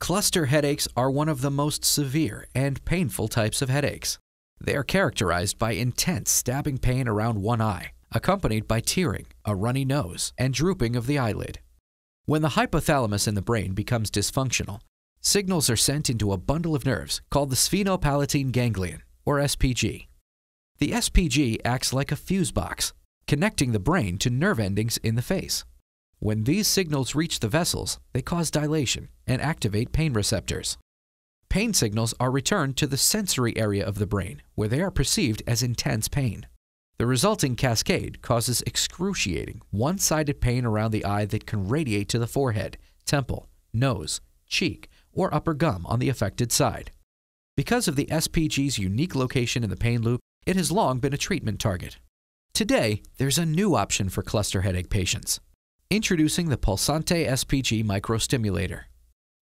Cluster headaches are one of the most severe and painful types of headaches. They are characterized by intense stabbing pain around one eye, accompanied by tearing, a runny nose, and drooping of the eyelid. When the hypothalamus in the brain becomes dysfunctional, signals are sent into a bundle of nerves called the sphenopalatine ganglion, or SPG. The SPG acts like a fuse box, connecting the brain to nerve endings in the face. When these signals reach the vessels, they cause dilation and activate pain receptors. Pain signals are returned to the sensory area of the brain, where they are perceived as intense pain. The resulting cascade causes excruciating, one-sided pain around the eye that can radiate to the forehead, temple, nose, cheek, or upper gum on the affected side. Because of the SPG's unique location in the pain loop, it has long been a treatment target. Today, there's a new option for cluster headache patients. Introducing the Pulsante SPG microstimulator.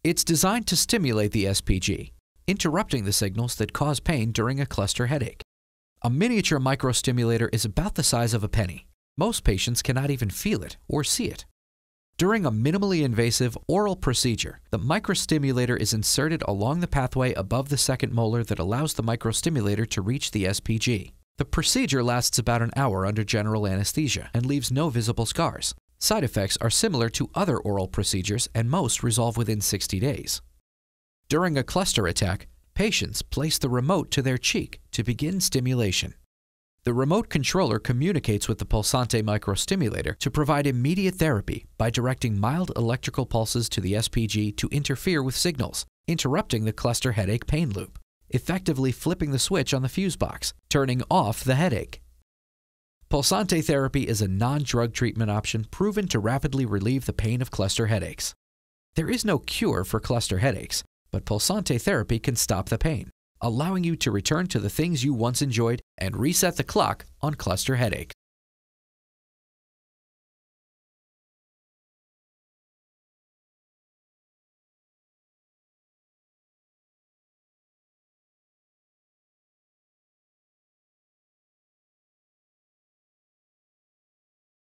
It's designed to stimulate the SPG, interrupting the signals that cause pain during a cluster headache. A miniature microstimulator is about the size of a penny. Most patients cannot even feel it or see it. During a minimally invasive oral procedure, the microstimulator is inserted along the pathway above the second molar that allows the microstimulator to reach the SPG. The procedure lasts about an hour under general anesthesia and leaves no visible scars. Side effects are similar to other oral procedures and most resolve within 60 days. During a cluster attack, patients place the remote to their cheek to begin stimulation. The remote controller communicates with the Pulsante microstimulator to provide immediate therapy by directing mild electrical pulses to the SPG to interfere with signals, interrupting the cluster headache pain loop, effectively flipping the switch on the fuse box, turning off the headache. Pulsante therapy is a non-drug treatment option proven to rapidly relieve the pain of cluster headaches. There is no cure for cluster headaches, but Pulsante therapy can stop the pain, allowing you to return to the things you once enjoyed and reset the clock on cluster headaches.